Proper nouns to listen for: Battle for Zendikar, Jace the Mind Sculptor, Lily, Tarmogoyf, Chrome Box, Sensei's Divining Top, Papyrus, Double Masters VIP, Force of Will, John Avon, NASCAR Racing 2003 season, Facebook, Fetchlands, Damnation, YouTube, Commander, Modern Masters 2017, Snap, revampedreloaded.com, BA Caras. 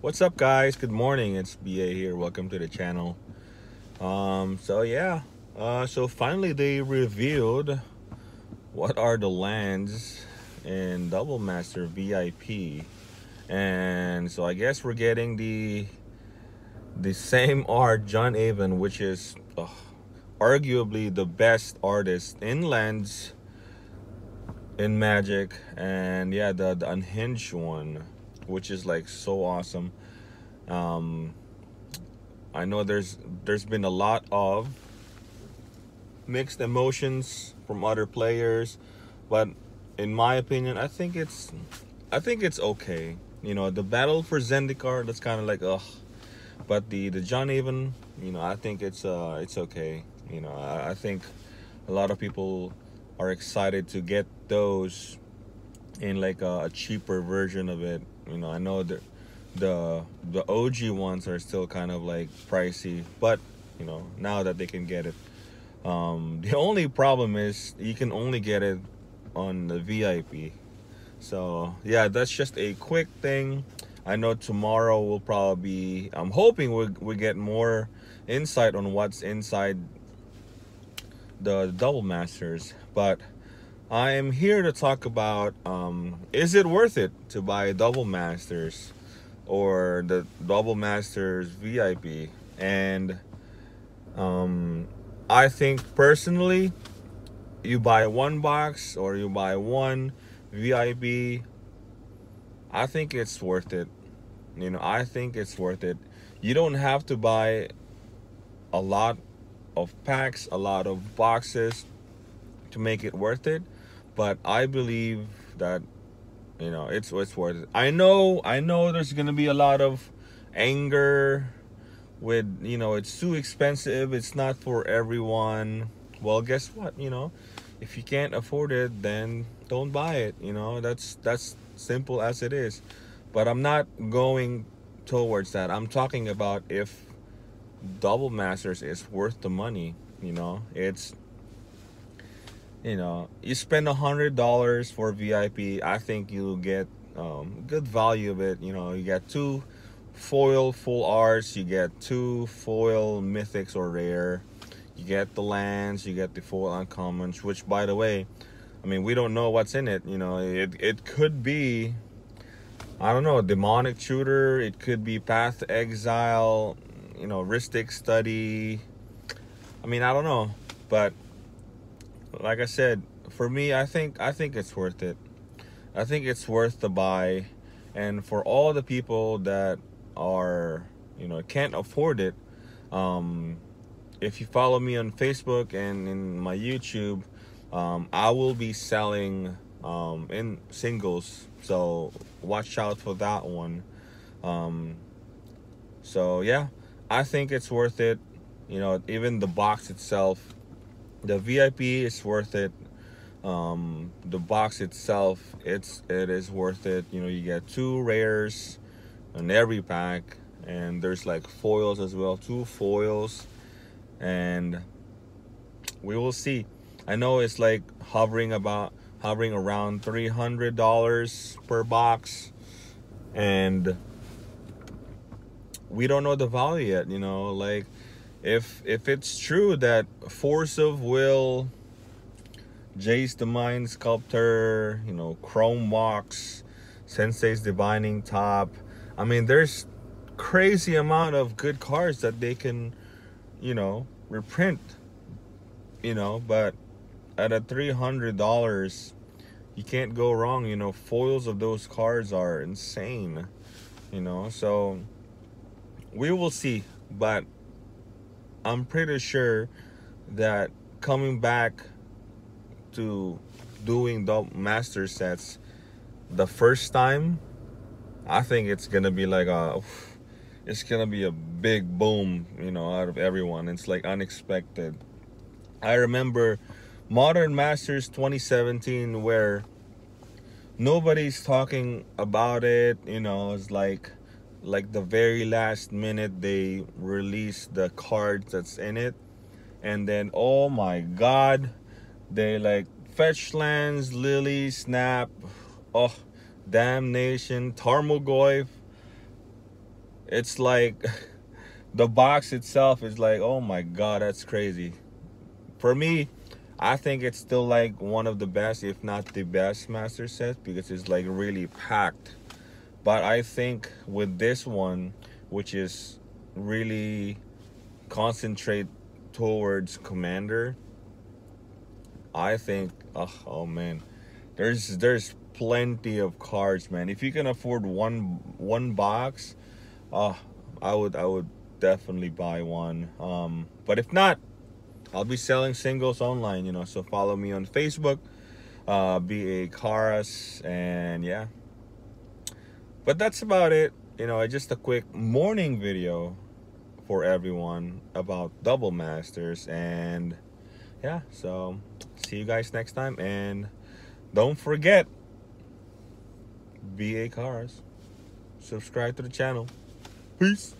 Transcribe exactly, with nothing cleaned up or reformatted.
What's up, guys? Good morning. It's B A here. Welcome to the channel. Um, so yeah, uh, so finally they revealed what are the lands in Double Master V I P, and so I guess we're getting the the same art, John Avon, which is ugh, arguably the best artist in lands in Magic, and yeah, the, the unhinged one, which is like so awesome. um I know there's there's been a lot of mixed emotions from other players, but in my opinion, I think it's I think it's okay. You know, the Battle for Zendikar, that's kind of like ugh, but the the John Avon, you know, I think it's uh it's okay. You know, I, I think a lot of people are excited to get those in like a, a cheaper version of it. You know, I know that the the O G ones are still kind of like pricey, but you know, now that they can get it, um the only problem is you can only get it on the V I P. So yeah, that's just a quick thing. I know tomorrow we'll probably, I'm hoping we we'll, we'll get more insight on what's inside the Double Masters, but I am here to talk about, um, is it worth it to buy Double Masters or the Double Masters V I P? And um, I think personally, you buy one box or you buy one V I P, I think it's worth it. You know, I think it's worth it. You don't have to buy a lot of packs, a lot of boxes to make it worth it, but I believe that, you know, it's it's worth it. I know, I know there's gonna be a lot of anger with, you know, it's too expensive, it's not for everyone. Well, guess what? You know, if you can't afford it, then don't buy it. You know, that's that's simple as it is. But I'm not going towards that. I'm talking about if Double Masters is worth the money. You know, it's, you know, you spend a hundred dollars for V I P, I think you'll get um, good value of it. You know, you get two foil full arts, you get two foil mythics or rare, you get the lands, you get the foil uncommons, which, by the way, I mean, we don't know what's in it. You know, it, it could be, I don't know, Demonic Tutor, it could be Path to Exile, you know, Ristic Study. I mean, I don't know, but like I said, for me, I think I think it's worth it. I think it's worth the buy. And for all the people that are, you know, can't afford it, um, if you follow me on Facebook and in my YouTube, um, I will be selling um, in singles. So watch out for that one. Um, so yeah, I think it's worth it. You know, even the box itself, the V I P is worth it. Um, the box itself, it's it is worth it. You know, you get two rares in every pack, and there's like foils as well, two foils, and we will see. I know it's like hovering about hovering around three hundred dollars per box, and we don't know the value yet. You know, like, If if it's true that Force of Will, Jace the Mind Sculptor, you know, Chrome Box, Sensei's Divining Top, I mean, there's crazy amount of good cards that they can, you know, reprint. You know, but at a three hundred dollars, you can't go wrong. You know, foils of those cards are insane. You know, so we will see, but I'm pretty sure that coming back to doing Double Master sets the first time, I think it's gonna be like a, it's gonna be a big boom, you know, out of everyone. It's like unexpected. I remember Modern Masters twenty seventeen, where nobody's talking about it. You know, it's like, like the very last minute they released the cards that's in it, and then oh my god, they like Fetchlands, Lily, Snap, oh, Damnation, Tarmogoyf, it's like the box itself is like, oh my god, that's crazy. For me, I think it's still like one of the best, if not the best master set, because it's like really packed. But I think with this one, which is really concentrate towards Commander, I think, oh, oh man, there's there's plenty of cards, man. If you can afford one one box, uh I would I would definitely buy one. Um but if not, I'll be selling singles online, you know, so follow me on Facebook, uh B A Caras, and yeah. But that's about it. You know, just a quick morning video for everyone about Double Masters, and yeah, so see you guys next time, and don't forget, B A Caras, subscribe to the channel. Peace.